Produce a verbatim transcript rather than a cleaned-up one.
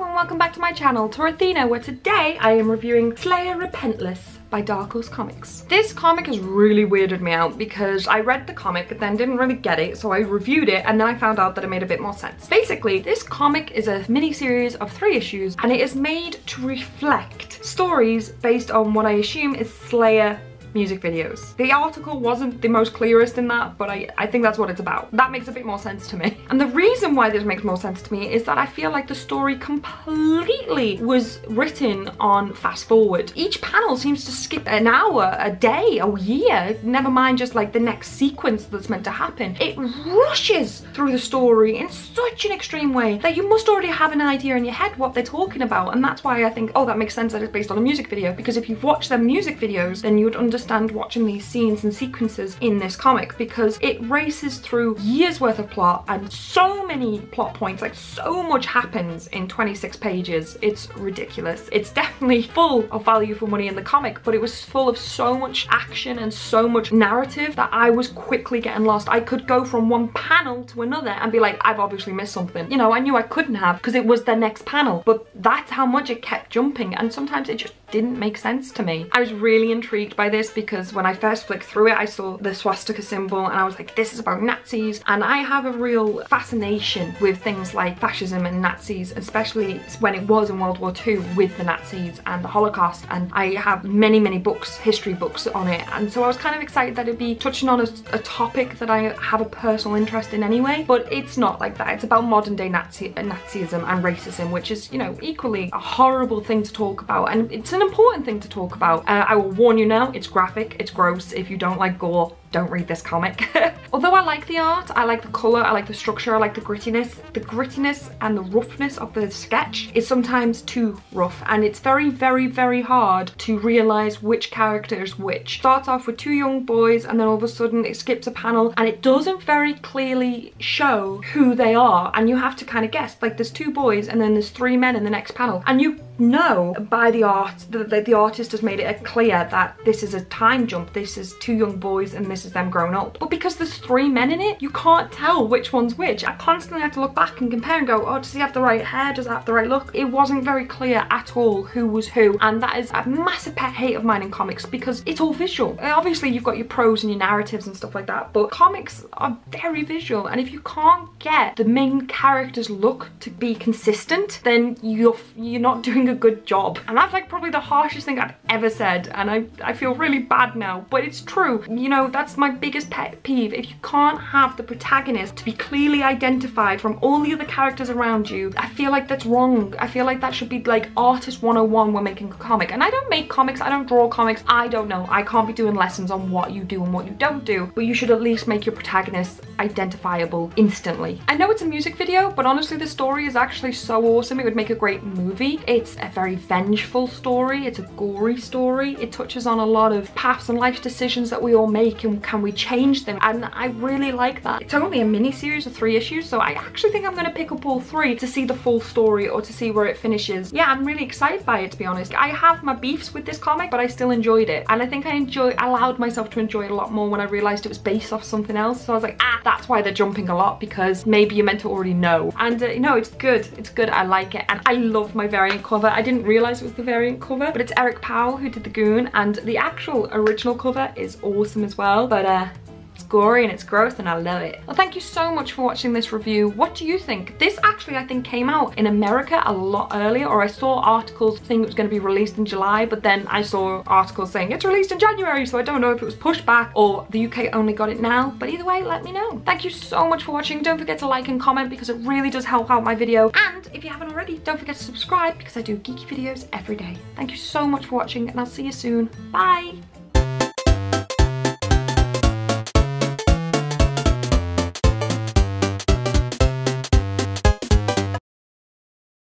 Hello and welcome back to my channel, Torathena, where today I am reviewing Slayer Repentless by Dark Horse Comics. This comic has really weirded me out because I read the comic but then didn't really get it, so I reviewed it and then I found out that it made a bit more sense. Basically, this comic is a mini-series of three issues and it is made to reflect stories based on what I assume is Slayer music videos. The article wasn't the most clearest in that, but I, I think that's what it's about. That makes a bit more sense to me. And the reason why this makes more sense to me is that I feel like the story completely was written on fast forward. Each panel seems to skip an hour, a day, a year, never mind just like the next sequence that's meant to happen. It rushes through the story in such an extreme way that you must already have an idea in your head what they're talking about, and that's why I think, oh, that makes sense that it's based on a music video, because if you've watched their music videos, then you'd understand Stand watching these scenes and sequences in this comic, because it races through years worth of plot and so many plot points. Like, so much happens in twenty-six pages. It's ridiculous. It's definitely full of value for money in the comic, but it was full of so much action and so much narrative that I was quickly getting lost. I could go from one panel to another and be like, I've obviously missed something. You know, I knew I couldn't have because it was the next panel, but that's how much it kept jumping, and sometimes it just didn't make sense to me. I was really intrigued by this because when I first flicked through it, I saw the swastika symbol and I was like, this is about Nazis. And I have a real fascination with things like fascism and Nazis, especially when it was in World War Two with the Nazis and the Holocaust. And I have many, many books, history books on it. And so I was kind of excited that it'd be touching on a, a topic that I have a personal interest in anyway, but it's not like that. It's about modern day Nazi, Nazism and racism, which is, you know, equally a horrible thing to talk about. And it's an important thing to talk about. Uh, I will warn you now, it's graphic, it's gross. If you don't like gore, don't read this comic. Although I like the art, I like the colour, I like the structure, I like the grittiness. The grittiness and the roughness of the sketch is sometimes too rough, and it's very, very, very hard to realise which character is which. Starts off with two young boys and then all of a sudden it skips a panel and it doesn't very clearly show who they are, and you have to kind of guess. Like, there's two boys and then there's three men in the next panel, and you know by the art that the, the artist has made it clear that this is a time jump. This is two young boys and this is them grown up, but because there's three men in it, you can't tell which one's which. I constantly have to look back and compare and go, oh, does he have the right hair, does he have the right look? It wasn't very clear at all who was who, and that is a massive pet hate of mine in comics, because it's all visual. Obviously you've got your prose and your narratives and stuff like that, but comics are very visual, and if you can't get the main character's look to be consistent, then you're you're not doing a good job. And that's like probably the harshest thing I've ever said, and I, I feel really bad now, but it's true. You know, that's my biggest pet peeve. If you can't have the protagonist to be clearly identified from all the other characters around you, I feel like that's wrong. I feel like that should be like artist one oh one when making a comic. And I don't make comics, I don't draw comics, I don't know. I can't be doing lessons on what you do and what you don't do, but you should at least make your protagonist identifiable instantly. I know it's a music video, but honestly the story is actually so awesome. It would make a great movie. It's a very vengeful story. It's a gory story. It touches on a lot of paths and life decisions that we all make, and can we change them? And I really like that. It's only a mini series of three issues, so I actually think I'm gonna pick up all three to see the full story or to see where it finishes. Yeah, I'm really excited by it, to be honest. I have my beefs with this comic, but I still enjoyed it. And I think I enjoy, allowed myself to enjoy it a lot more when I realized it was based off something else. So I was like, ah, that's why they're jumping a lot, because maybe you're meant to already know. And uh, you know, it's good, it's good, I like it. And I love my variant cover. I didn't realize it was the variant cover, but it's Eric Powell who did the Goon, and the actual original cover is awesome as well. But uh, it's gory and it's gross and I love it. Well, thank you so much for watching this review. What do you think? This actually, I think, came out in America a lot earlier, or I saw articles saying it was going to be released in July, but then I saw articles saying it's released in January, so I don't know if it was pushed back or the U K only got it now, but either way, let me know. Thank you so much for watching. Don't forget to like and comment because it really does help out my video, and if you haven't already, don't forget to subscribe because I do geeky videos every day. Thank you so much for watching and I'll see you soon. Bye!